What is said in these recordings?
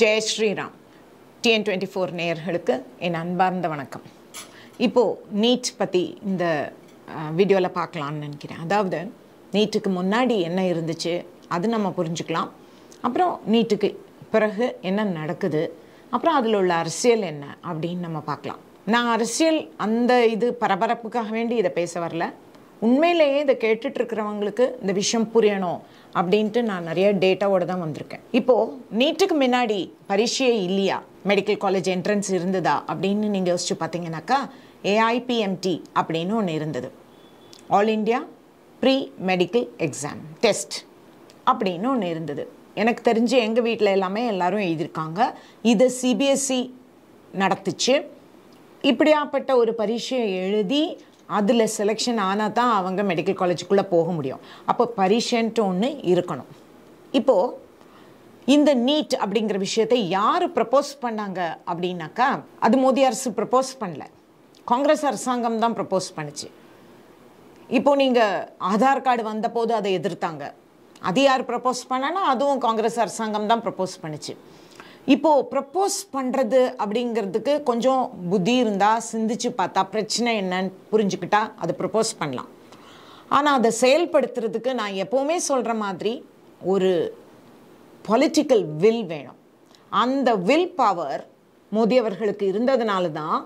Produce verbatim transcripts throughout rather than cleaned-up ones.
Jai Shri Ram. T N twenty-four நேயர்களுக்கு என் அன்பார்ந்த வணக்கம். இப்போ நீட் பத்தி இந்த வீடியோல பார்க்கலாம்னு நினைக்கிறேன். அதாவது நீட்டுக்கு முன்னாடி என்ன இருந்துச்சு அது நம்ம புரிஞ்சுக்கலாம். அப்புறம் நீட்டுக்கு பிறகு என்ன நடக்குது? அப்புறம் அதுல உள்ள அரசியல் என்ன அப்படினு நம்ம பார்க்கலாம். நான் அரசியல் அந்த இது பரபரப்புக்காக வேண்டி இத பேச வரல. உண்மையிலேயே இத கேட்டுட்டு இருக்கறவங்களுக்கு இந்த விஷயம் புரியணும் அப்படினு நான் நிறைய டேட்டாவோட தான் வந்திருக்கேன். இப்போ நீட்டுக்கு முன்னாடி பரீட்சை இல்லையா? medical college entrance இருந்ததா அப்படினு நீங்க யோசிச்சு பாத்தீங்கன்னாக்கா A I P M T அப்படினு ஒன்னு இருந்தது. All India Pre Medical Exam Test அப்படினு ஒன்னு இருந்தது. எனக்கு தெரிஞ்சு எங்க வீட்ல எல்லாமே எல்லாரும் எழுதிருக்காங்க. இது C B S E நடந்துச்சு. இப்படியாப்பட்ட ஒரு பரீட்சை எழுதி அதுல செலக்ஷன் ஆனா தான் அவங்க மெடிக்கல் காலேஜுக்குள்ள போக முடியும். அப்ப பரீட்சைன்னு ஒன்னு இருக்கணும். இப்போ இந்த நீட் அப்படிங்கற விஷயத்தை யார் ப்ரோபோஸ் பண்ணாங்க அப்படினாக்கா அது மோடி அரசு ப்ரோபோஸ் பண்ணல. காங்கிரஸ் அரசாங்கம் தான் ப்ரோபோஸ் பண்ணுச்சு. இப்போ நீங்க ஆதார் கார்டு வந்த போது அதை எதிர்த்தாங்க. அது யார் ப்ரோபோஸ் பண்ணானோ அதுவும் காங்கிரஸ் அரசாங்கம் தான் ப்ரோபோஸ் பண்ணுச்சு. இப்போ ப்ரோபோஸ் பண்றது அப்படிங்கிறதுக்கு கொஞ்சம் புத்தி இருந்தா சிந்திச்சு பார்த்தா பிரச்சனை என்னன்னு புரிஞ்சிக்கிட்டா அது ப்ரோபோஸ் பண்ணலாம். ஆனா அதை செயல்படுத்துறதுக்கு நான் எப்பவுமே சொல்ற மாதிரி ஒரு political will வேணும். அந்த will power மோடி அவர்களுக்கு இருந்ததனால தான்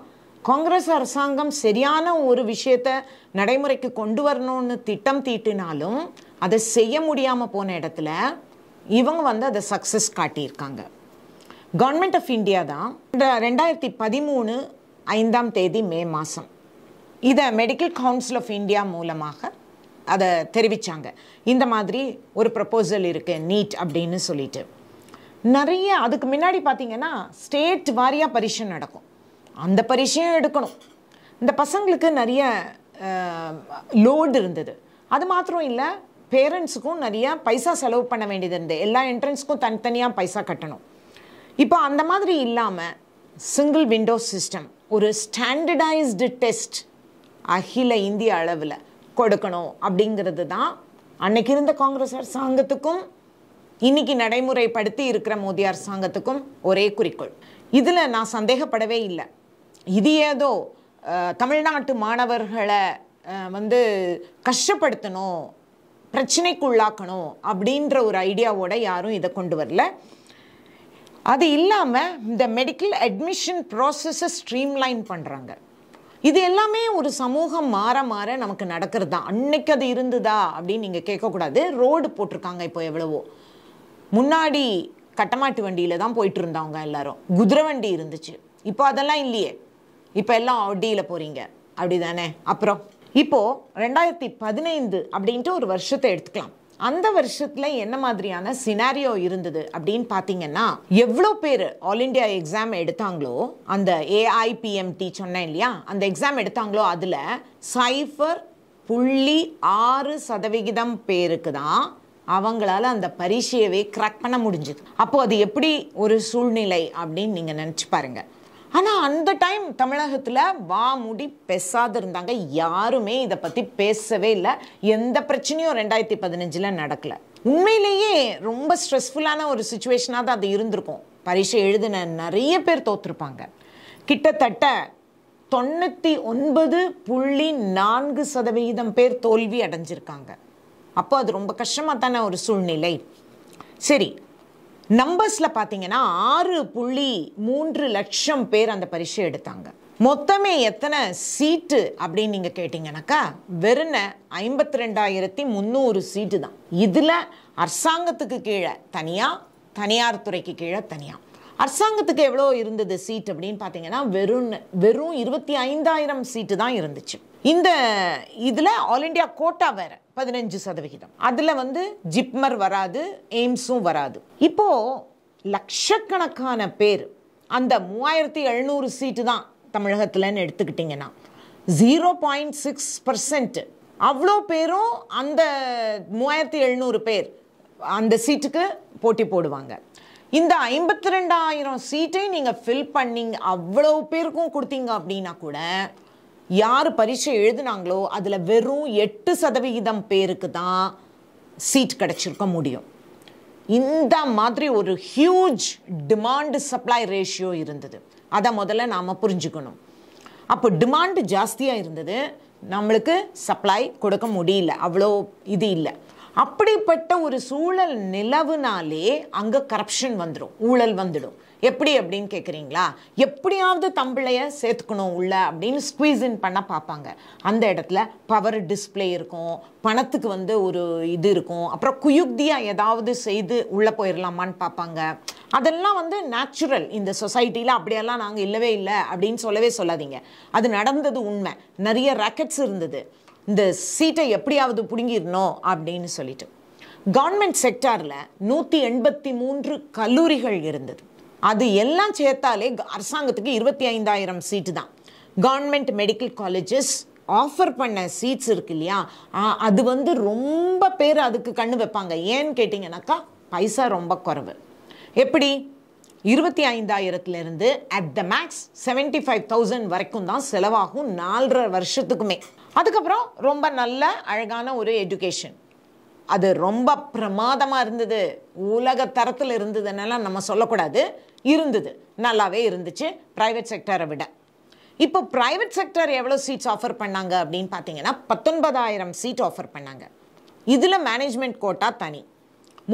காங்கிரஸ் அரசாங்கம் சரியான ஒரு விஷயத்தை நடைமுறைக்கு கொண்டு வரணும்னு திட்டம் தீட்டினாலும் அதை செய்ய முடியாம போன இடத்துல இவங்க வந்து அதை சக்சஸ் காட்டி இருக்காங்க. Government of India தான் இரண்டாயிரத்து பதிமூன்று ஐந்தாம் தேதி மே மாசம் இத Medical Council of India மூலமாக அதை தெரிவிச்சாங்க. இந்த மாதிரி ஒரு ப்ரோபோசல் இருக்கு நீட் அப்படினு சொல்லிட்டு. நிறைய அதுக்கு முன்னாடி பாத்தீங்கன்னா ஸ்டேட் வாரியா பரீட்சை நடக்கும். அந்த பரீட்சையும் எடுக்கணும். இந்த பசங்களுக்கு நிறைய லோட் இருந்தது. அது மாத்திரம் இல்ல பேரண்ட்ஸ்க்கும் நிறைய பைசா செலவு பண்ண வேண்டியது இருந்தது. எல்லா என்ட்ரன்ஸ்க்கும் தனித்தனியா பைசா கட்டணும். இப்போ அந்த மாதிரி இல்லாம சிங்கிள் விண்டோ சிஸ்டம் ஒரு ஸ்டாண்டர்டைஸ்டு டெஸ்ட் அகில இந்திய அளவுல கொடுக்கணும் அப்படிங்கிறது தான் அன்னைக்கு இருந்த காங்கிரஸ் அரசாங்கத்துக்கும் இன்னைக்கு நடைமுறைப்படுத்தி இருக்கிற மோடி அரசாங்கத்துக்கும் ஒரே குறிக்கோள். இதுல நான் சந்தேகப்படவே இல்லை. இது ஏதோ தமிழ்நாட்டு மாணவர்களை வந்து கஷ்டப்படுத்தணும் பிரச்சனைக்குள்ளாக்கணும் அப்படின்ற ஒரு ஐடியாவோட யாரும் இதை கொண்டு வரல. அது இல்லாம இந்த மெடிக்கல் அட்மிஷன் ப்ராசஸை ஸ்ட்ரீம்லைன் பண்றாங்க. இது எல்லாமே ஒரு சமூகம் மாற மாற நமக்கு நடக்கிறது தான். அன்னைக்கு அது இருந்ததா அப்படின்னு நீங்க கேட்கக்கூடாது. ரோடு போட்டிருக்காங்க. இப்போ எவ்வளவோ முன்னாடி கட்டமாட்டு வண்டியில தான் போயிட்டு இருந்தாங்க எல்லாரும். குதிரை வண்டி இருந்துச்சு. இப்போ அதெல்லாம் இல்லையே. இப்போ எல்லாம் ஆடியில போறீங்க அப்படிதானே. அப்புறம் இப்போ ரெண்டாயிரத்தி பதினைந்து அப்படின்ட்டு ஒரு வருஷத்தை எடுத்துக்கலாம். அந்த வருஷத்துல என்ன மாதிரியான சினாரியோ இருந்தது அப்படின்னு பாத்தீங்கன்னா எவ்வளோ பேர் ஆல் இந்தியா எக்ஸாம் எடுத்தாங்களோ அந்த ஏஐபிஎம்டி சொன்னேன் இல்லையா அந்த எக்ஸாம் எடுத்தாங்களோ அதுல சைஃபர் புள்ளி ஆறு சதவிகிதம் பேருக்கு தான் அவங்களால அந்த பரீட்சையவே கிராக் பண்ண முடிஞ்சது. அப்போ அது எப்படி ஒரு சூழ்நிலை அப்படின்னு நீங்க நினைச்சு பாருங்க. ஆனா அந்த டைம் தமிழகத்துல வாமுடி பேசாத இருந்தாங்க. யாருமே இத பத்தி பேசவே இல்லை. எந்த பிரச்சனையும் ரெண்டாயிரத்தி பதினஞ்சுல நடக்கல. உண்மையிலேயே ரொம்ப ஸ்ட்ரெஸ்ஃபுல்லான ஒரு சுச்சுவேஷனா தான் அது இருந்திருக்கும். பரீட்சை எழுதின நிறைய பேர் தோத்துருப்பாங்க. கிட்டத்தட்ட தொண்ணூத்தி ஒன்பது புள்ளி நான்கு சதவிகிதம் பேர் தோல்வி அடைஞ்சிருக்காங்க. அப்போ அது ரொம்ப கஷ்டமாத்தான ஒரு சூழ்நிலை. சரி, நம்பர்ஸ்ல பாத்தீங்கன்னா ஆறு புள்ளி மூன்று லட்சம் பேர் அந்த பரீட்சை எடுத்தாங்க. மொத்தமே எத்தனை சீட்டு அப்படின்னு நீங்க கேட்டீங்கன்னாக்கா வெறும் ஐம்பத்தி ரெண்டாயிரத்தி முன்னூறு சீட்டு தான். இதுல அரசாங்கத்துக்கு கீழே தனியா தனியார் துறைக்கு கீழே தனியா அரசாங்கத்துக்கு எவ்வளோ இருந்தது சீட் அப்படின்னு பாத்தீங்கன்னா வெறும் வெறும் இருபத்தி ஐந்தாயிரம் சீட்டு தான் இருந்துச்சு. இந்த இதுல ஆல் இண்டியா கோட்டா வேற பதினஞ்சு சதவிகிதம். அதுல வந்து ஜிப்மர் வராது, எய்ம்ஸும் வராது. இப்போ லட்சக்கணக்கான பேர் அந்த மூவாயிரத்தி எழுநூறு சீட்டு தான் தமிழகத்துலன்னு எடுத்துக்கிட்டீங்கன்னா ஜீரோ பாயிண்ட் சிக்ஸ் பர்சன்ட் அவ்வளோ பேரும் அந்த மூவாயிரத்தி எழுநூறு பேர் அந்த சீட்டுக்கு போட்டி போடுவாங்க. இந்த ஐம்பத்தி ரெண்டாயிரம் சீட்டை நீங்க ஃபில் பண்ணீங்க அவ்வளோ பேருக்கும் கொடுத்தீங்க அப்படின்னா கூட யார் பரீட்சை எழுதினாங்களோ அதில் வெறும் எட்டு சதவிகிதம் பேருக்கு தான் சீட் கிடைச்சிருக்க முடியும். இந்த மாதிரி ஒரு huge demand supply ratio இருந்தது. அத முதல்ல நாம புரிஞ்சுக்கணும். அப்ப demand ஜாஸ்தியா இருந்தது, நமக்கு supply கொடுக்க முடியல, அவ்ளோ இது இல்ல. அப்படிப்பட்ட ஒரு சூழல் நிலவுனாலே அங்க corruption வந்துரும், ஊழல் வந்துடும். எப்படி அப்படிን கேக்குறீங்களா? எப்படியாவது தம்பிளைய சேர்த்துக்கணும் உள்ள அப்படிን ஸ்குவீஸ் இன் பண்ண பாப்பாங்க. அந்த இடத்துல பவர் டிஸ்ப்ளே இருக்கும், பணத்துக்கு வந்து ஒரு இது இருக்கும், அப்புறம் குயுக்தியா ஏதாவது செய்து உள்ள போயிரலாமான்னு பாப்பாங்க. அதெல்லாம் வந்து நேச்சுரல். இந்த சொசைட்டில அப்படியெல்லாம் நாங்க இல்லவே இல்ல அப்படிን சொல்லவே சொல்லாதீங்க. அது நடந்தது உண்மை. நிறைய ராக்கெட்ஸ் இருந்தது. இந்த சீட்டை எப்படியாவது புடுங்கிரணும் அப்படினு சொல்லிட்டு கவர்மெண்ட் செக்டார்ல நூற்று எண்பத்து மூன்று கல்லூரிகள் இருந்தது. அது எல்லாம் சேர்த்தாலே அரசாங்கத்துக்கு இருபத்தி ஐந்தாயிரம் சீட் தான். கவர்மெண்ட் மெடிக்கல் காலேजेस ஆஃபர் பண்ண சீட்ஸ் இருக்கு இல்லையா, அது வந்து ரொம்ப பேர் அதுக்கு கண்ணு வைப்பாங்க. ஏன் கேட்டிங்கனாக்கா பைசா ரொம்ப குறவு. எப்படி இருபத்தி ஐந்தாயிரம் ல இருந்து at the max எழுபத்தி ஐந்தாயிரம் வரைக்கும் தான் செலவாகும் நாலரை வருஷத்துக்குமே. அதுக்கு அப்புறம் ரொம்ப நல்ல அழகான ஒரு எஜுகேஷன். அது ரொம்ப பிரமாதமா இருந்தது, உலக தரத்துல இருந்ததுனால நம்ம சொல்ல கூடாது, இருந்தது நல்லாவே இருந்துச்சு பிரைவேட் செக்டாரை விட. இப்போ பிரைவேட் செக்டார் எவ்வளவு சீட்ஸ் ஆஃபர் பண்ணாங்க அப்படினு பாத்தீங்கன்னா பத்தொன்பதாயிரம் சீட் ஆஃபர் பண்ணாங்க. இதுல மேனேஜ்மெண்ட் கோட்டா தனி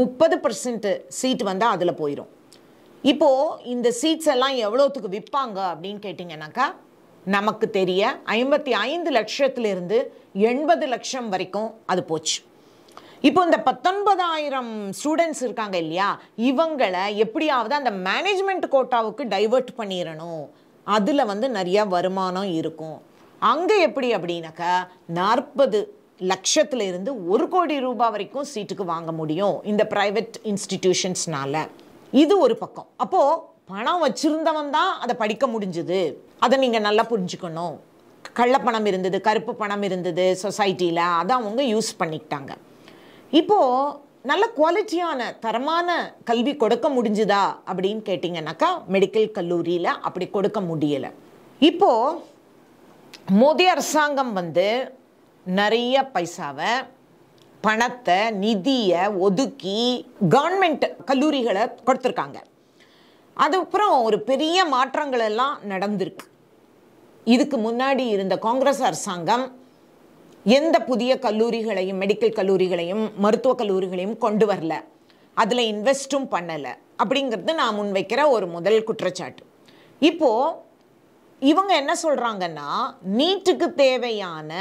முப்பது சதவீதம் சீட் வந்தா அதுல போயிடும். இப்போ இந்த சீட்ஸ் எல்லாம் எவ்வளவுக்கு விற்பாங்க அப்படினு கேட்டிங்கனாக்கா நமக்கு தெரிய ஐம்பத்தி ஐந்து லட்சத்துல இருந்து எண்பது லட்சம் வரைக்கும் அது போச்சு. இப்போ இந்த பத்தொன்பதாயிரம் ஸ்டூடெண்ட்ஸ் இருக்காங்க இல்லையா, இவங்களை எப்படியாவது அந்த மேனேஜ்மெண்ட் கோட்டாவுக்கு டைவர்ட் பண்ணிரணும். அதுல வந்து நிறைய வருமானம் இருக்கும். அங்க எப்படி அப்படினாக்க நாற்பது லட்சத்துல இருந்து ஒரு கோடி ரூபாய் வரைக்கும் சீட்டுக்கு வாங்க முடியும் இந்த பிரைவேட் இன்ஸ்டிடியூஷன்ஸ்னால. இது ஒரு பக்கம். அப்போ பணம் வச்சிருந்தவன் தான் அதை படிக்க முடிஞ்சது. அதை நீங்க நல்லா புரிஞ்சுக்கணும். கள்ளப்பணம் இருந்தது, கருப்பு பணம் இருந்தது சொசைட்டில, அதை அவங்க யூஸ் பண்ணிக்கிட்டாங்க. இப்போ நல்ல குவாலிட்டியான தரமான கல்வி கொடுக்க முடிஞ்சுதா அப்படின்னு கேட்டிங்கனாக்கா மெடிக்கல் கல்லூரியில் அப்படி கொடுக்க முடியலை. இப்போ மோடி அரசாங்கம் வந்து நிறைய பைசாவை பணத்தை நிதியை ஒதுக்கி கவர்மெண்ட் கல்லூரிகளை கொடுத்துருக்காங்க. அதுக்கப்புறம் ஒரு பெரிய மாற்றங்கள் எல்லாம் நடந்திருக்கு. இதுக்கு முன்னாடி இருந்த காங்கிரஸ் அரசாங்கம் எந்த புதிய கல்லூரிகளையும் மெடிக்கல் கல்லூரிகளையும் மருத்துவ கல்லூரிகளையும் கொண்டு வரல, அதில் இன்வெஸ்ட்டும் பண்ணலை அப்படிங்கிறது நான் முன்வைக்கிற ஒரு முதல் குற்றச்சாட்டு. இப்போது இவங்க என்ன சொல்கிறாங்கன்னா நீட்டுக்கு தேவையான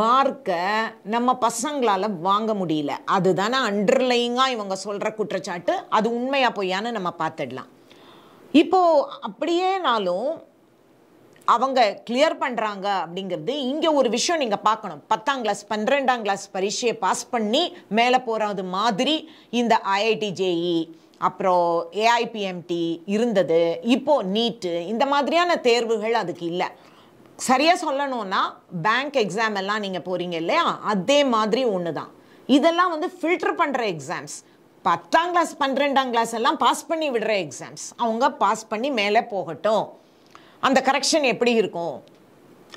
மார்க்கை நம்ம பசங்களால் வாங்க முடியல. அதுதானே அண்டர்லையிங்காக இவங்க சொல்கிற குற்றச்சாட்டு. அது உண்மையாக பொய்யான்னு நம்ம பார்த்துடலாம். இப்போது அப்படியேனாலும் அவங்க கிளியர் பண்ணுறாங்க அப்படிங்கிறது. இங்கே ஒரு விஷயம் நீங்கள் பார்க்கணும், பத்தாம் கிளாஸ் பன்னிரெண்டாம் கிளாஸ் பரீட்சையை பாஸ் பண்ணி மேலே போகிறது மாதிரி இந்த ஐஐடி ஜேஇ அப்புறம் ஏஐபிஎம்டி இருந்தது. இப்போது நீட்டு இந்த மாதிரியான தேர்வுகள் அதுக்கு இல்லை. சரியாக சொல்லணும்னா பேங்க் எக்ஸாம் எல்லாம் நீங்கள் போகிறீங்க இல்லையா, அதே மாதிரி ஒன்று தான். இதெல்லாம் வந்து ஃபில்டர் பண்ணுற எக்ஸாம்ஸ். பத்தாம் கிளாஸ் பன்னிரெண்டாம் கிளாஸ் எல்லாம் பாஸ் பண்ணி விடுற எக்ஸாம்ஸ். அவங்க பாஸ் பண்ணி மேலே போகட்டும். அந்த கரெக்ஷன் எப்படி இருக்கும்,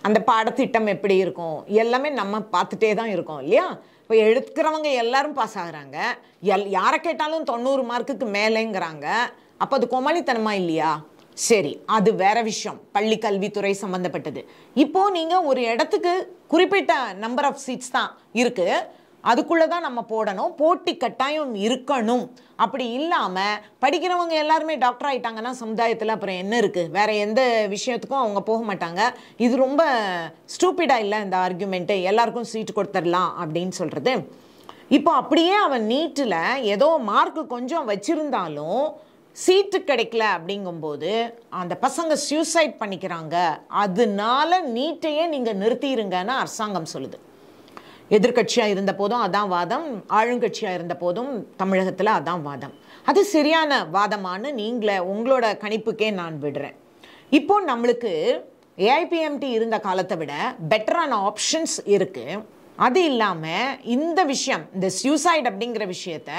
அந்த பாடத்திட்டம் எப்படி இருக்கும், எல்லாமே நம்ம பார்த்துட்டே தான் இருக்கோம் இல்லையா. இப்போ எடுக்கிறவங்க எல்லாரும் பாஸ் ஆகுறாங்க. எல் யாரை கேட்டாலும் தொண்ணூறு மார்க்குக்கு மேலேங்கிறாங்க. அப்போ அது கோமாளித்தனமா இல்லையா? சரி, அது வேற விஷயம், பள்ளி கல்வித்துறை சம்மந்தப்பட்டது. இப்போ நீங்கள் ஒரு இடத்துக்கு குறிப்பிட்ட நம்பர் ஆஃப் சீட்ஸ் தான் இருக்கு, அதுக்குள்ளே தான் நம்ம போடணும், போட்டி கட்டாயம் இருக்கணும். அப்படி இல்லாமல் படிக்கிறவங்க எல்லாருமே டாக்டர் ஆகிட்டாங்கன்னா சமுதாயத்தில் அப்புறம் என்ன இருக்குது? வேறு எந்த விஷயத்துக்கும் அவங்க போக மாட்டாங்க. இது ரொம்ப ஸ்டூப்பிடாக இல்லை இந்த ஆர்கியூமெண்ட்டு, எல்லாருக்கும் சீட்டு கொடுத்துடலாம் அப்படின்னு சொல்கிறது. இப்போ அப்படியே அவன் நீட்டில் ஏதோ மார்க்கு கொஞ்சம் வச்சுருந்தாலும் சீட்டு கிடைக்கல அப்படிங்கும்போது அந்த பசங்க சூசைட் பண்ணிக்கிறாங்க. அதனால நீட்டையே நீங்கள் நிறுத்திடுங்கன்னு அரசாங்கம் சொல்லுது. எதிர்கட்சியாக இருந்த போதும் அதான் வாதம், ஆளுங்கட்சியாக இருந்த போதும் தமிழகத்தில் அதான் வாதம். அது சரியான வாதமானு நீங்களே உங்களோட கணிப்புக்கே நான் விடுறேன். இப்போ நம்மளுக்கு ஏஐபிஎம்டி இருந்த காலத்தை விட பெட்டரான ஆப்ஷன்ஸ் இருக்குது. அது இல்லாமல் இந்த விஷயம், இந்த சூசைட் அப்படிங்கிற விஷயத்த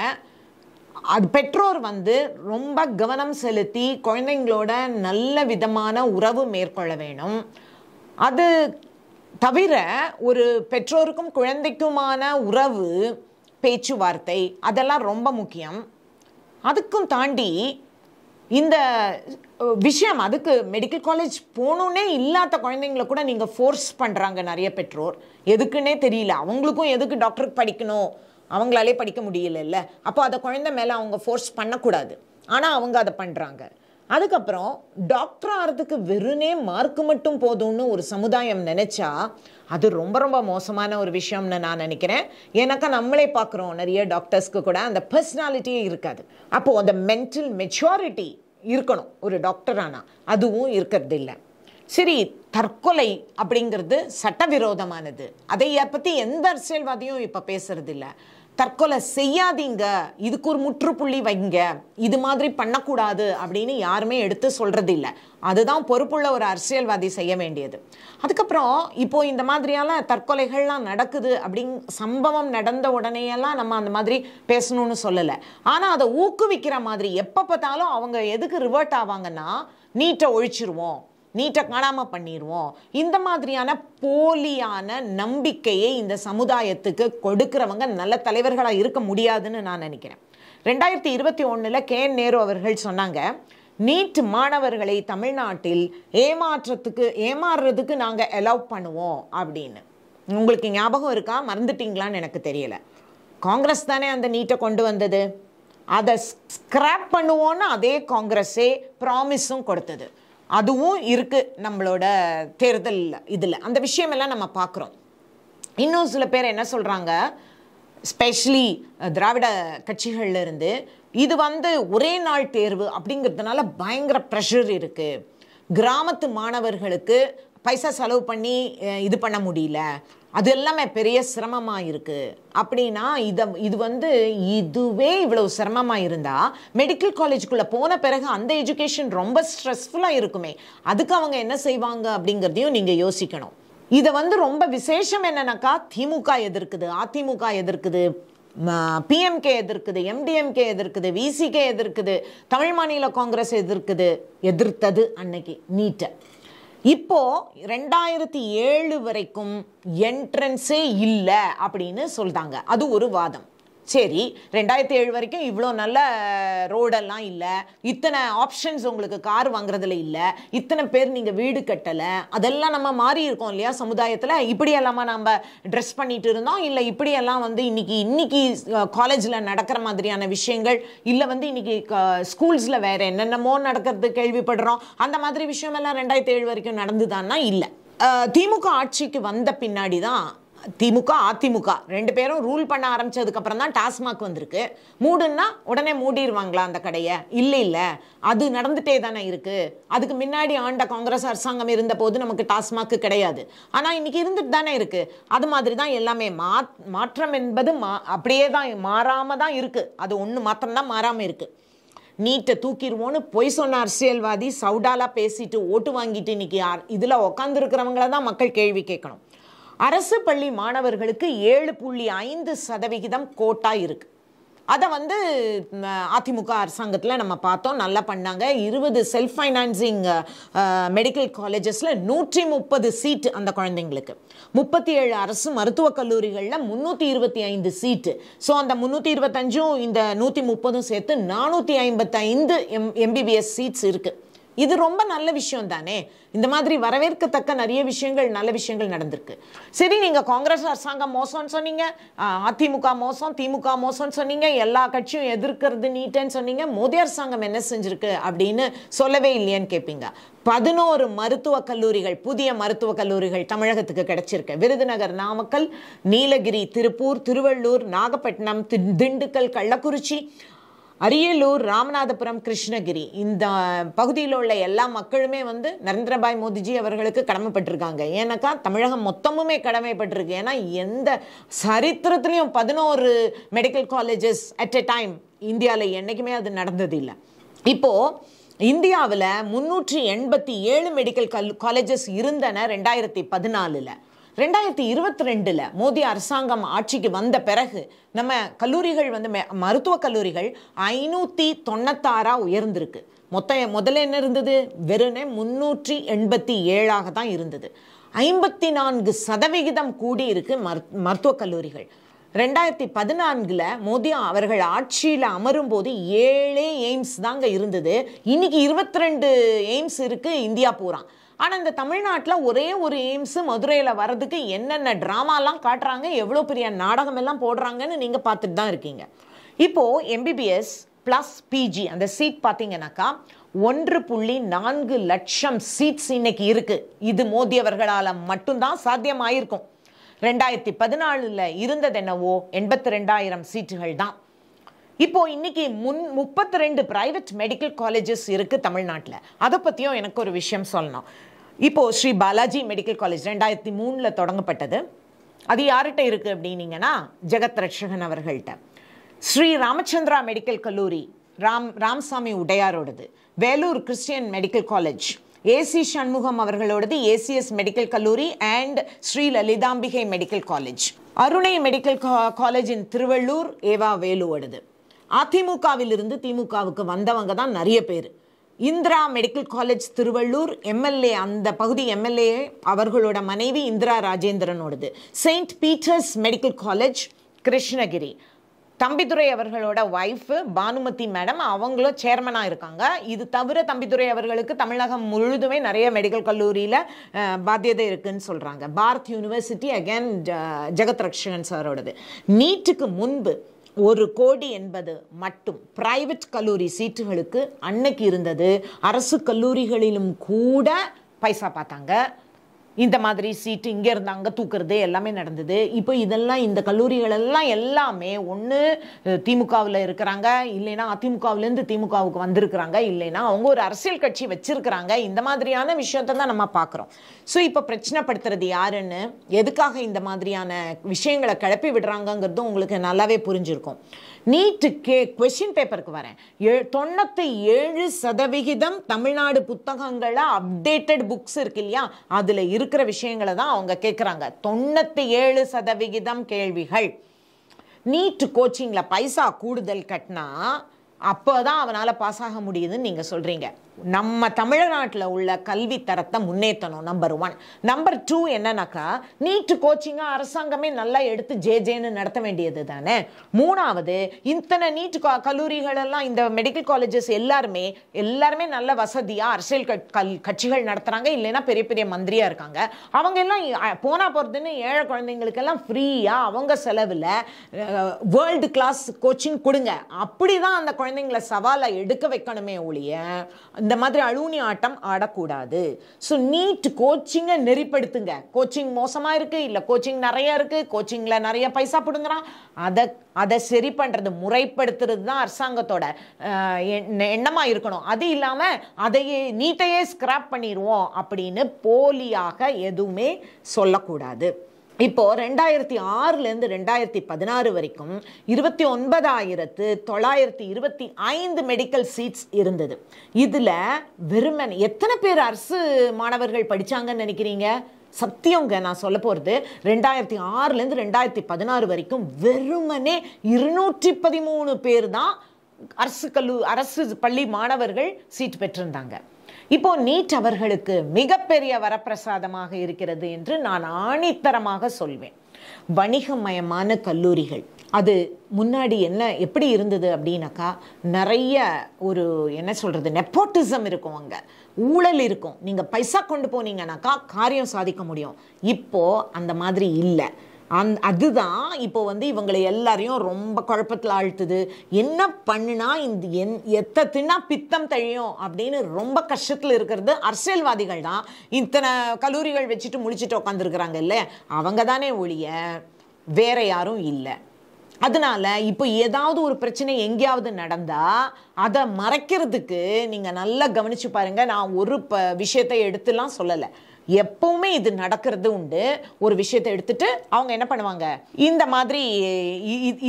அது பெற்றோர் வந்து ரொம்ப கவனம் செலுத்தி குழந்தைங்களோட நல்ல விதமான உறவு மேற்கொள்ள வேணும். அது தவிர ஒரு பெற்றோருக்கும் குழந்தைக்குமான உறவு பேச்சுவார்த்தை அதெல்லாம் ரொம்ப முக்கியம். அதுக்கும் தாண்டி இந்த விஷயம் அதுக்கு மெடிக்கல் காலேஜ் போகணுன்னே இல்லாத குழந்தைங்களை கூட நீங்கள் ஃபோர்ஸ் பண்ணுறாங்க நிறைய பெற்றோர். எதுக்குன்னே தெரியல, அவங்களுக்கும் எதுக்கு டாக்டருக்கு படிக்கணும், அவங்களாலே படிக்க முடியல. அப்போ அதை குழந்தை மேலே அவங்க ஃபோர்ஸ் பண்ணக்கூடாது, ஆனால் அவங்க அதை பண்ணுறாங்க. அதுக்கப்புறம் டாக்டர் ஆகிறதுக்கு வெறுனே மார்க் மட்டும் போதும்னு ஒரு சமுதாயம் நினச்சா அது ரொம்ப ரொம்ப மோசமான ஒரு விஷயம்னு நான் நினைக்கிறேன். ஏன்னாக்கா நம்மளே பார்க்குறோம் நிறைய டாக்டர்ஸ்க்கு கூட அந்த பர்சனாலிட்டியே இருக்காது. அப்போது அந்த மென்டல் மெச்சூரிட்டி இருக்கணும் ஒரு டாக்டர், ஆனால் அதுவும் இருக்கிறது இல்லை. சரி, தற்கொலை அப்படிங்கிறது சட்டவிரோதமானது, அதையை பற்றி எந்த அரசியல்வாதியும் இப்போ பேசுறதில்லை. தற்கொலை செய்யாதீங்க, இதுக்கு ஒரு முற்றுப்புள்ளி வைங்க, இது மாதிரி பண்ணக்கூடாது அப்படின்னு யாருமே எடுத்து சொல்கிறது இல்லை. அதுதான் பொறுப்புள்ள ஒரு அரசியல்வாதி செய்ய வேண்டியது. அதுக்கப்புறம் இப்போது இந்த மாதிரியால் தற்கொலைகள்லாம் நடக்குது அப்படிங் சம்பவம் நடந்த உடனேயெல்லாம் நம்ம அந்த மாதிரி பேசணும்னு சொல்லலை. ஆனால் அதை ஊக்குவிக்கிற மாதிரி எப்போ பார்த்தாலும் அவங்க எதுக்கு ரிவர்ட் ஆவாங்கன்னா, நீட்டை ஒழிச்சிருவோம், நீட்டை காணாமல் பண்ணிடுவோம், இந்த மாதிரியான போலியான நம்பிக்கையை இந்த சமுதாயத்துக்கு கொடுக்குறவங்க நல்ல தலைவர்களாக இருக்க முடியாதுன்னு நான் நினைக்கிறேன். ரெண்டாயிரத்தி இருபத்தி ஒன்றில் கே என் நேரு அவர்கள் சொன்னாங்க, நீட் மாணவர்களை தமிழ்நாட்டில் ஏமாற்றத்துக்கு ஏமாறுறதுக்கு நாங்கள் அலோவ் பண்ணுவோம் அப்படின்னு. உங்களுக்கு ஞாபகம் இருக்கா? மறந்துட்டிங்களான்னு எனக்கு தெரியலை. காங்கிரஸ் தானே அந்த நீட்டை கொண்டு வந்தது. அதை ஸ்கிராப் பண்ணுவோன்னு அதே காங்கிரஸே ப்ராமிஸும் கொடுத்தது. அதுவும் இருக்குது நம்மளோட தேர்தல் இதில். அந்த விஷயமெல்லாம் நம்ம பார்க்குறோம். இன்னும் சில பேர் என்ன சொல்கிறாங்க, ஸ்பெஷலி திராவிட கட்சிகள்லேருந்து, இது வந்து ஒரே நாள் தேர்வு அப்படிங்கிறதுனால பயங்கர ப்ரெஷர் இருக்குது, கிராமத்து மாணவர்களுக்கு பைசா செலவு பண்ணி இது பண்ண முடியல, அது எல்லாமே பெரிய சிரமமாக இருக்குது அப்படின்னா. இதை இது வந்து இதுவே இவ்வளோ சிரமமாக இருந்தால் மெடிக்கல் காலேஜுக்குள்ளே போன பிறகு அந்த எஜுகேஷன் ரொம்ப ஸ்ட்ரெஸ்ஃபுல்லாக இருக்குமே, அதுக்கு அவங்க என்ன செய்வாங்க அப்படிங்கிறதையும் நீங்கள் யோசிக்கணும். இதை வந்து ரொம்ப விசேஷம் என்னன்னாக்கா, திமுக எதிர்க்குது, அதிமுக எதிர்க்குது, பிஎம்கே எதிர்க்குது, எம்டிஎம்கே எதிர்க்குது, விசிகே எதிர்க்குது, தமிழ் மாநில காங்கிரஸ் எதிர்க்குது, எதிர்த்தது அன்னைக்கு நீட்டை. இப்போது ரெண்டாயிரத்தி ஏழு வரைக்கும் என்ட்ரன்ஸே இல்லை அப்படின்னு சொல்லிட்டாங்க, அது ஒரு வாதம். சரி, ரெண்டாயிரத்தி ஏழு வரைக்கும் இவ்வளோ நல்ல ரோடெல்லாம் இல்லை, இத்தனை ஆப்ஷன்ஸ் உங்களுக்கு கார் வாங்குறதுல இல்லை, இத்தனை பேர் நீங்கள் வீடு கட்டலை, அதெல்லாம் நம்ம மாறி இருக்கோம் இல்லையா சமுதாயத்தில், இப்படியெல்லாமா நம்ம ட்ரெஸ் பண்ணிட்டு இருந்தோம் இல்லை, இப்படியெல்லாம் வந்து இன்னைக்கு இன்னைக்கு காலேஜில் நடக்கிற மாதிரியான விஷயங்கள் இல்லை, வந்து இன்னைக்கு ஸ்கூல்ஸில் வேறு என்னென்னமோ நடக்கிறது கேள்விப்படுறோம், அந்த மாதிரி விஷயமெல்லாம் ரெண்டாயிரத்தி ஏழு வரைக்கும் நடந்துதான்னா இல்லை. திமுக ஆட்சிக்கு வந்த பின்னாடி தான் திமுக அதிமுக ரெண்டு பேரும் ரூல் பண்ண ஆரம்பித்ததுக்கப்புறம் தான் டாஸ்மாக் வந்திருக்கு. மூடுன்னா உடனே மூடிடுவாங்களா அந்த கடையை? இல்லை இல்லை, அது நடந்துகிட்டே தானே இருக்குது. அதுக்கு முன்னாடி ஆண்ட காங்கிரஸ் அரசாங்கம் இருந்தபோது நமக்கு டாஸ்மாக் கிடையாது, ஆனால் இன்றைக்கி இருந்துட்டு தானே இருக்குது. அது மாதிரி தான் எல்லாமே மா மாற்றம் என்பது மா அப்படியே தான் மாறாமல் தான் இருக்குது, அது ஒன்று மாத்திரம்தான் மாறாமல் இருக்குது. நீட்டை தூக்கிடுவோன்னு பொய் சொன்ன அரசியல்வாதி சவுடாலாக பேசிட்டு ஓட்டு வாங்கிட்டு இன்றைக்கி இதில் உக்காந்துருக்கிறவங்கள தான் மக்கள் கேள்வி கேட்கணும். அரசு பள்ளி மாணவர்களுக்கு ஏழு புள்ளி ஐந்து சதவிகிதம் கோட்டா இருக்குது. அதை வந்து அதிமுக அரசாங்கத்தில் நம்ம பார்த்தோம், நல்லா பண்ணாங்க. இருபது செல்ஃப் ஃபைனான்சிங் மெடிக்கல் காலேஜஸில் நூற்றி முப்பது சீட்டு அந்த குழந்தைங்களுக்கு, முப்பத்தி ஏழு அரசு மருத்துவக் கல்லூரிகளில் முந்நூற்றி இருபத்தி ஐந்து சீட்டு. ஸோ அந்த முந்நூற்றி இருபத்தஞ்சும் இந்த நூற்றி முப்பதும் சேர்த்து நானூற்றி ஐம்பத்தைந்து எம் எம்பிபிஎஸ் சீட்ஸ் இருக்குது. இது ரொம்ப நல்ல விஷயம் தானே. இந்த மாதிரி வரவேற்கத்தக்க நிறைய விஷயங்கள் நல்ல விஷயங்கள் நடந்திருக்கு. சரி, நீங்கள் காங்கிரஸ் அரசாங்கம் மோசம்னு சொன்னீங்க, அதிமுக மோசம், திமுக மோசம்னு சொன்னீங்க, எல்லா கட்சியும் எதிர்க்கிறது நீட்டேன்னு சொன்னீங்க, மோடி அரசாங்கம் என்ன செஞ்சிருக்கு அப்படின்னு சொல்லவே இல்லையன்னு கேட்பீங்க. பதினோரு மருத்துவக் கல்லூரிகள், புதிய மருத்துவக் கல்லூரிகள் தமிழகத்துக்கு கிடைச்சிருக்கு. விருதுநகர், நாமக்கல், நீலகிரி, திருப்பூர், திருவள்ளூர், நாகப்பட்டினம், திண்டுக்கல், கள்ளக்குறிச்சி, அரியலூர், ராமநாதபுரம், கிருஷ்ணகிரி, இந்த பகுதியில் உள்ள எல்லா மக்களுமே வந்து நரேந்திரபாய் மோடிஜி அவர்களுக்கு கடமைப்பட்டிருக்காங்க. ஏன்னாக்கா தமிழகம் மொத்தமுமே கடமைப்பட்டிருக்கு. ஏன்னா எந்த சரித்திரத்துலேயும் பதினோரு medical colleges at a time இந்தியாவில் என்றைக்குமே அது நடந்தது இல்லை. இப்போது இந்தியாவில் முந்நூற்றி எண்பத்தி ஏழு மெடிக்கல் கல் காலேஜஸ் இருந்தன ரெண்டாயிரத்தி பதினாலில். ரெண்டாயிரத்தி இருபத்தி ரெண்டில் மோடி அரசாங்கம் ஆட்சிக்கு வந்த பிறகு நம்ம கல்லூரிகள் வந்து மருத்துவக் கல்லூரிகள் ஐநூற்றி தொண்ணூத்தாறாக உயர்ந்திருக்கு. மொத்த முதல்ல என்ன இருந்தது? வெறுனே முந்நூற்றி எண்பத்தி ஏழாக தான் இருந்தது. ஐம்பத்தி நான்கு சதவிகிதம் கூடி இருக்குது மரு மருத்துவக் கல்லூரிகள். இரண்டாயிரத்து பதினான்கு மோடி அவர்கள் ஆட்சியில் அமரும்போது ஏழே எய்ம்ஸ் தாங்க இருந்தது. இன்னைக்கு இருபத்தி ரெண்டு எய்ம்ஸ் இருக்கு இந்தியா பூரா. ஆனால் இந்த தமிழ்நாட்டில் ஒரே ஒரு எய்ம்ஸ் மதுரையில் வரதுக்கு என்னென்ன ட்ராமாலாம் காட்டுறாங்க, எவ்வளோ பெரிய நாடகம் எல்லாம் போடுறாங்கன்னு நீங்கள் பார்த்துட்டு தான் இருக்கீங்க. இப்போது எம்பிபிஎஸ் ப்ளஸ் பிஜி அந்த சீட் பார்த்தீங்கன்னாக்கா ஒன்று புள்ளி நான்கு லட்சம் சீட்ஸ் இன்னைக்கு இருக்குது. இது மோடி அவர்களால் மட்டும்தான் சாத்தியமாயிருக்கும். ரெண்டாயிரத்தி பதினாலில் இருந்தது என்னவோ எண்பத்தி ரெண்டாயிரம் சீட்டுகள் தான். இப்போது இன்றைக்கி முன் முப்பத்தி ரெண்டு ப்ரைவேட் மெடிக்கல் காலேஜஸ் இருக்குது தமிழ்நாட்டில். அதை பற்றியும் எனக்கு ஒரு விஷயம் சொல்லணும். இப்போது ஸ்ரீ பாலாஜி மெடிக்கல் காலேஜ் ரெண்டாயிரத்தி மூணில் தொடங்கப்பட்டது. அது யார்கிட்ட இருக்குது அப்படின்னீங்கன்னா ஜெகத் ரட்சகன் அவர்கள்ட்ட. ஸ்ரீ ராமச்சந்திரா மெடிக்கல் கல்லூரி ராம் ராமசாமி உடையாரோடது. Vellore Christian medical college AC Shanmugam அவர்களோடது, ஏசிஎஸ் மெடிக்கல் கல்லூரி and Sri Lalithambigai medical college. Arunai medical college in Tiruvallur ஏவா வேலுவோடது. அதிமுகவிலிருந்து திமுகவுக்கு வந்தவங்க தான் நிறைய பேர். Indira medical college Tiruvallur, MLA அந்த பகுதி எம்எல்ஏ அவர்களோட மனைவி இந்திரா ராஜேந்திரனோடது. Saint Peter's medical college Krishnagiri, Thambidurai அவர்களோட ஒய்ஃபு பானுமதி மேடம் அவங்களும் சேர்மனாக இருக்காங்க. இது தவிர தம்பிதுரை அவர்களுக்கு தமிழகம் முழுதுமே நிறைய மெடிக்கல் கல்லூரியில் பாத்தியதை இருக்குதுன்னு சொல்கிறாங்க. Bharat university again Jagath Ratchagan சாரோடது. நீட்டுக்கு முன்பு ஒரு கோடி என்பது மட்டும் பிரைவேட் கல்லூரி சீட்டுகளுக்கு அன்னைக்கு இருந்தது. அரசு கல்லூரிகளிலும் கூட பைசா பார்த்தாங்க. இந்த மாதிரி சீட்டு இங்கே இருந்து அங்கே தூக்குறது எல்லாமே நடந்தது. இப்போ இதெல்லாம் இந்த கல்லூரிகளெல்லாம் எல்லாமே ஒன்று திமுகவில் இருக்கிறாங்க, இல்லைன்னா அதிமுகவிலேருந்து திமுகவுக்கு வந்திருக்கிறாங்க, இல்லைன்னா அவங்க ஒரு அரசியல் கட்சி வச்சிருக்கிறாங்க. இந்த மாதிரியான விஷயத்தை தான் நம்ம பார்க்குறோம். ஸோ இப்போ பிரச்சனைப்படுத்துறது யாருன்னு, எதுக்காக இந்த மாதிரியான விஷயங்களை கிளப்பி விடுறாங்கங்கிறதும் உங்களுக்கு நல்லாவே புரிஞ்சிருக்கும். நீட்டு கே கொஷின் பேப்பருக்கு வரேன். ஏ தொண்ணூற்றி ஏழு சதவிகிதம் தமிழ்நாடு புத்தகங்களை அப்டேட்டட் புக்ஸ் இருக்கு இல்லையா, அதில் இருக்கிற விஷயங்களை தான் அவங்க கேட்குறாங்க. தொண்ணூற்றி ஏழு சதவிகிதம் கேள்விகள். நீட்டு கோச்சிங்கில் பைசா கூடுதல் கட்டினா அப்போ தான் அவனால் பாஸ் ஆக முடியுதுன்னு நீங்கள் சொல்கிறீங்க. நம்ம தமிழ்நாட்டில் உள்ள கல்வி தரத்தை முன்னேற்றணும், நம்பர் ஒன். நம்பர் டூ என்னன்னாக்கா நீட்டு கோச்சிங்காக அரசாங்கமே நல்லா எடுத்து ஜே ஜேன்னு நடத்த வேண்டியது தானே. மூணாவது, இத்தனை நீட்டு கல்லூரிகளெல்லாம் இந்த மெடிக்கல் காலேஜஸ் எல்லாருமே எல்லாருமே நல்ல வசதியாக அரசியல் கல் கட்சிகள் நடத்துகிறாங்க, இல்லைன்னா பெரிய பெரிய மந்திரியாக இருக்காங்க. அவங்க எல்லாம் போனால் போகிறதுன்னு ஏழை குழந்தைங்களுக்கெல்லாம் ஃப்ரீயாக அவங்க செலவில் வேர்ல்டு கிளாஸ் கோச்சிங் கொடுங்க. அப்படி தான் அந்த குழந்தைங்களை சவாலை எடுக்க வைக்கணுமே ஒழிய இந்த மாதிரி அழுவுனி ஆட்டம் ஆடக்கூடாது. ஸோ நீட் கோச்சிங்கை நெறிப்படுத்துங்க. கோச்சிங் மோசமாக இருக்குது, இல்லை கோச்சிங் நிறையா இருக்குது, கோச்சிங்கில் நிறைய பைசா பிடுங்குறான், அதை அதை சரி பண்ணுறது முறைப்படுத்துறது தான் அரசாங்கத்தோட எண்ணமாக இருக்கணும். அது இல்லாமல் அதையே நீட்டையே ஸ்கிராப் பண்ணிடுவோம் அப்படின்னு போலியாக எதுவுமே சொல்லக்கூடாது. இப்போது ரெண்டாயிரத்தி ஆறுலேருந்து ரெண்டாயிரத்தி பதினாறு வரைக்கும் இருபத்தி ஒன்பதாயிரத்து தொள்ளாயிரத்தி இருபத்தி ஐந்து மெடிக்கல் சீட்ஸ் இருந்தது. இதில் வெறுமன் எத்தனை பேர் அரசு மாணவர்கள் படித்தாங்கன்னு நினைக்கிறீங்க? சத்தியங்க நான் சொல்ல போகிறது, ரெண்டாயிரத்தி ஆறுலேருந்து ரெண்டாயிரத்தி பதினாறு வரைக்கும் வெறுமனே இருநூற்றி பதிமூணு பேர் தான் அரசு கல்லூ அரசு பள்ளி மாணவர்கள் சீட் பெற்றிருந்தாங்க. இப்போ நீட் அவர்களுக்கு மிகப்பெரிய வரப்பிரசாதமாக இருக்கிறது என்று நான் ஆணித்தரமாக சொல்வேன். வணிகமயமான கல்லூரிகள் அது முன்னாடி என்ன எப்படி இருந்தது அப்படின்னாக்கா நிறைய ஒரு என்ன சொல்கிறது நெப்போட்டிசம் இருக்கும், அங்கே ஊழல் இருக்கும். நீங்கள் பைசா கொண்டு போனீங்கன்னாக்கா காரியம் சாதிக்க முடியும். இப்போது அந்த மாதிரி இல்லை. அந் அதுதான் இப்போ வந்து இவங்களை எல்லாரையும் ரொம்ப குழப்பத்தில் ஆழ்த்துது. என்ன பண்ணுனா இந்த என் எத்த தின்னா பித்தம் தெளியும் அப்படின்னு ரொம்ப கஷ்டத்தில் இருக்கிறது அரசியல்வாதிகள் தான். இத்தனை கல்லூரிகள் வச்சுட்டு முடிச்சுட்டு உட்காந்துருக்குறாங்க இல்லை அவங்க தானே ஒழிய வேற யாரும் இல்லை. அதனால் இப்போ ஏதாவது ஒரு பிரச்சனை எங்கேயாவது நடந்தால் அதை மறைக்கிறதுக்கு நீங்கள் நல்லா கவனித்து பாருங்கள். நான் ஒரு ப விஷயத்தை எடுத்துலாம் சொல்லலை, எப்பவுமே இது நடக்கிறது உண்டு. ஒரு விஷயத்தை எடுத்துட்டு அவங்க என்ன பண்ணுவாங்க, இந்த மாதிரி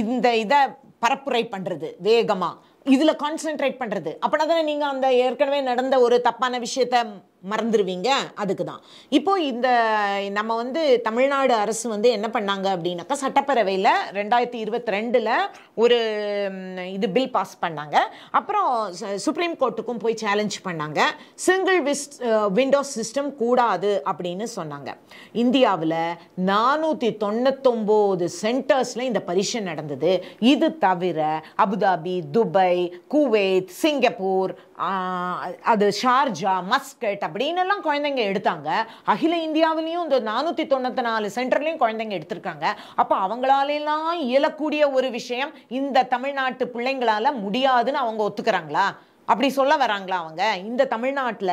இந்த இதை பரப்புரை பண்ணுறது வேகமாக, இதில் கான்சென்ட்ரேட் பண்ணுறது. அப்படின்னா தானே நீங்கள் அந்த ஏற்கனவே நடந்த ஒரு தப்பான விஷயத்தை மறந்துடுவீங்க அதுக்கு தான். இப்போது இந்த நம்ம வந்து தமிழ்நாடு அரசு வந்து என்ன பண்ணாங்க அப்படின்னாக்கா சட்டப்பேரவையில் ரெண்டாயிரத்தி இருபத்தி ரெண்டில் ஒரு இது பில் பாஸ் பண்ணாங்க. அப்புறம் சுப்ரீம் கோர்ட்டுக்கும் போய் சேலஞ்ச் பண்ணாங்க. சிங்கிள் விஸ் விண்டோ சிஸ்டம் கூடாது அப்படின்னு சொன்னாங்க. இந்தியாவில் நானூற்றி தொண்ணூத்தொம்போது சென்டர்ஸில் இந்த பரீட்சை நடந்தது. இது தவிர அபுதாபி, துபாய், குவைத், சிங்கப்பூர், அது ஷார்ஜா, மஸ்கட் அப்படின்னு எல்லாம் குழந்தைங்க எடுத்தாங்க. அகில இந்தியாவிலையும் இந்த நானூற்றி தொண்ணூற்றி நாலு சென்டர்லையும் குழந்தைங்க எடுத்திருக்காங்க. அப்போ அவங்களாலெல்லாம் இயலக்கூடிய ஒரு விஷயம் இந்த தமிழ்நாட்டு பிள்ளைங்களால முடியாதுன்னு அவங்க ஒத்துக்கிறாங்களா? அப்படி சொல்ல வராங்களா அவங்க? இந்த தமிழ்நாட்டில்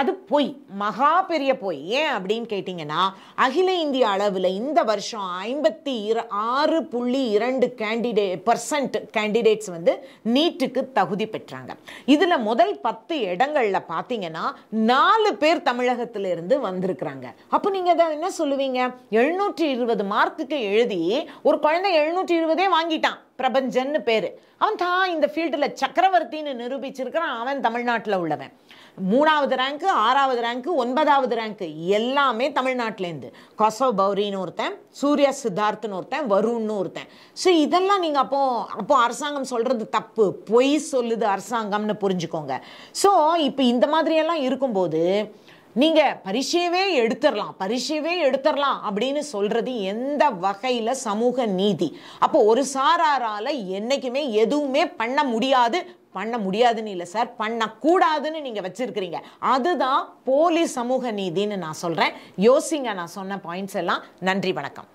அது பொய், மகா பெரிய பொய். ஏன் அப்படின்னு கேட்டிங்கன்னா, அகில இந்திய அளவில் இந்த வருஷம் ஐம்பத்தி இரு ஆறு புள்ளி இரண்டு கேண்டிடே பர்சன்ட் கேண்டிடேட்ஸ் வந்து நீட்டுக்கு தகுதி பெற்றாங்க. இதில் முதல் பத்து இடங்களில் பார்த்தீங்கன்னா நாலு பேர் தமிழகத்திலிருந்து வந்திருக்கிறாங்க. அப்போ நீங்கள் அதை என்ன சொல்லுவீங்க? எழுநூற்றி இருபது மார்க்குக்கு எழுதி ஒரு குழந்தை எழுநூற்றி இருபதே வாங்கிட்டான். பிரபஞ்சன்னு பேர். அவன் தான் இந்த ஃபீல்டில் சக்கரவர்த்தின்னு நிரூபிச்சிருக்கிறான். அவன் தமிழ்நாட்டில் உள்ளவன். மூணாவது ரேங்க்கு, ஆறாவது ரேங்க்கு, ஒன்பதாவது ரேங்க்கு எல்லாமே தமிழ்நாட்டிலேருந்து. கொசவ் பௌரின்னு ஒருத்தன், சூர்யா சித்தார்த்துன்னு ஒருத்தன், வருண்னு ஒருத்தன். ஸோ இதெல்லாம் நீங்கள் அப்போ அப்போ அரசாங்கம் சொல்கிறது தப்பு, பொய் சொல்லுது அரசாங்கம்னு புரிஞ்சுக்கோங்க. ஸோ இப்போ இந்த மாதிரியெல்லாம் இருக்கும்போது நீங்கள் பரீட்சையவே எடுத்துடலாம் பரீட்சையவே எடுத்துடலாம் அப்படின்னு சொல்கிறது எந்த வகையில் சமூக நீதி? அப்போ ஒரு சாராரால் என்றைக்குமே எதுவுமே பண்ண முடியாது. பண்ண முடியாதுன்னு இல்லை சார், பண்ணக்கூடாதுன்னு நீங்கள் வச்சுருக்கிறீங்க. அதுதான் போலி சமூக நீதின்னு நான் சொல்கிறேன். யோசிங்க நான் சொன்ன பாயிண்ட்ஸ் எல்லாம். நன்றி, வணக்கம்.